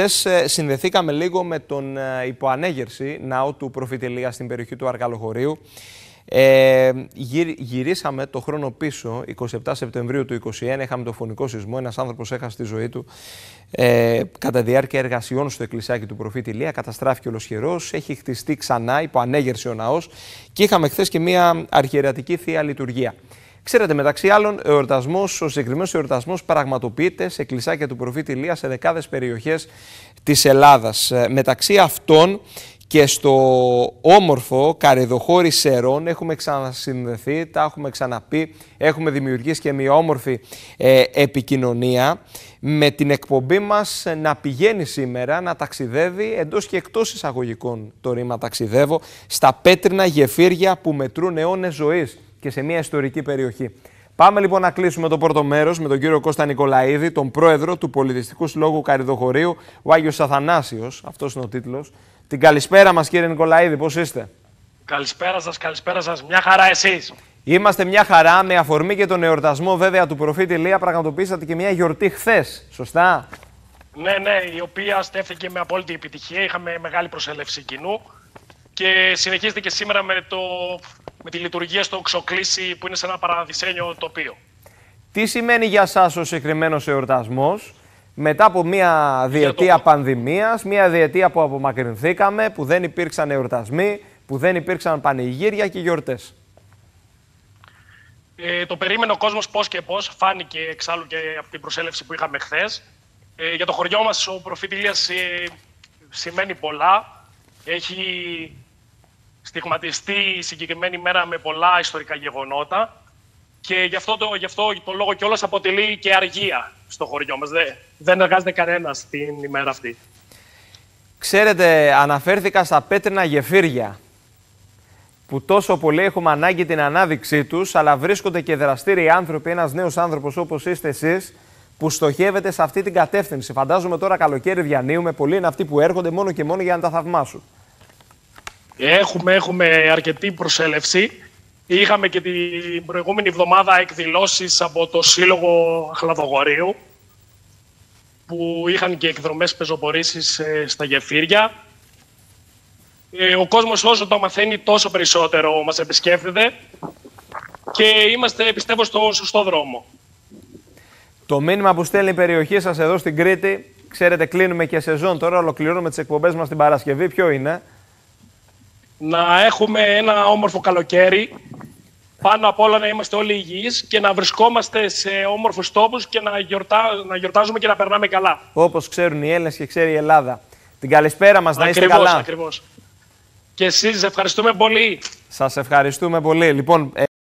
Χθες συνδεθήκαμε λίγο με τον υποανέγερση ναό του Προφήτη Ηλία στην περιοχή του Αργαλοχωρίου. Γυρίσαμε το χρόνο πίσω, 27 Σεπτεμβρίου του 2021, είχαμε το φωνικό σεισμό. Ένας άνθρωπος έχασε τη ζωή του κατά διάρκεια εργασιών στο εκκλησιάκι του Προφήτη Ηλία. Καταστράφηκε ολοσχερός, έχει χτιστεί ξανά υποανέγερση ο ναός και είχαμε χθες και μια αρχιερατική θεία λειτουργία. Ξέρετε, μεταξύ άλλων, ο συγκεκριμένος εορτασμός πραγματοποιείται σε εκκλησάκια του Προφήτη Ηλία σε δεκάδες περιοχές της Ελλάδας. Μεταξύ αυτών και στο όμορφο Καρυδοχώρι Σερών έχουμε ξανασυνδεθεί, τα έχουμε ξαναπεί, έχουμε δημιουργήσει και μια όμορφη επικοινωνία με την εκπομπή μας να πηγαίνει σήμερα, να ταξιδεύει εντός και εκτός εισαγωγικών το ρήμα ταξιδεύω, στα πέτρινα γεφύρια που μετρούν αιώνες ζωής και σε μια ιστορική περιοχή. Πάμε λοιπόν να κλείσουμε το πρώτο μέρος με τον κύριο Κώστα Νικολαΐδη, τον πρόεδρο του Πολιτιστικού Συλλόγου Καρυδοχωρίου, ο Άγιος Αθανάσιος, αυτός είναι ο τίτλος. Την καλησπέρα μας, κύριε Νικολαΐδη, πώς είστε? Καλησπέρα σας, καλησπέρα σας. Μια χαρά εσείς? Είμαστε μια χαρά, με αφορμή και τον εορτασμό βέβαια του Προφήτη Ηλία, πραγματοποιήσατε και μια γιορτή χθες, σωστά? Ναι, η οποία στέφθηκε με απόλυτη επιτυχία, είχαμε μεγάλη προσέλευση κοινού και συνεχίζεται και σήμερα με τη λειτουργία στο Ξοκλήσι, που είναι σε ένα παραδεισένιο τοπίο. Τι σημαίνει για σας ο συγκεκριμένος εορτασμός μετά από μια διετία πανδημίας, μια διετία που απομακρυνθήκαμε, που δεν υπήρξαν εορτασμοί, που δεν υπήρξαν πανηγύρια και γιορτές? Το περίμενε ο κόσμος πώς και πώς, φάνηκε εξάλλου και από την προσέλευση που είχαμε χθες. Για το χωριό μας ο Προφήτη Ηλίας σημαίνει πολλά. Έχει στιγματιστεί η συγκεκριμένη μέρα με πολλά ιστορικά γεγονότα και γι' αυτό το λόγο κιόλας αποτελεί και αργία στο χωριό μας. Δεν εργάζεται κανένας την ημέρα αυτή. Ξέρετε, αναφέρθηκα στα πέτρινα γεφύρια που τόσο πολύ έχουμε ανάγκη την ανάδειξή τους, αλλά βρίσκονται και δραστήριοι άνθρωποι, ένας νέος άνθρωπος όπως είστε εσείς, που στοχεύεται σε αυτή την κατεύθυνση. Φαντάζομαι τώρα καλοκαίρι διανύουμε, πολλοί είναι αυτοί που έρχονται μόνο και μόνο για να τα θαυμάσουν. Έχουμε αρκετή προσέλευση. Είχαμε και την προηγούμενη εβδομάδα εκδηλώσεις από το Σύλλογο Χλαδογορείου που είχαν και εκδρομές πεζοπορήσεις στα γεφύρια. Ο κόσμος όσο το μαθαίνει τόσο περισσότερο μας επισκέφτεται και είμαστε, πιστεύω, στο σωστό δρόμο. Το μήνυμα που στέλνει η περιοχή σας εδώ στην Κρήτη, ξέρετε, κλείνουμε και σεζόν τώρα, ολοκληρώνουμε τις εκπομπές μας την Παρασκευή, ποιο είναι? Να έχουμε ένα όμορφο καλοκαίρι, πάνω απ' όλα να είμαστε όλοι υγιείς και να βρισκόμαστε σε όμορφους τόπους και να γιορτάζουμε και να περνάμε καλά. Όπως ξέρουν οι Έλληνες και ξέρει η Ελλάδα. Την καλησπέρα μας, να είστε καλά. Ακριβώς. Και εσείς, ευχαριστούμε πολύ. Σας ευχαριστούμε πολύ. Λοιπόν,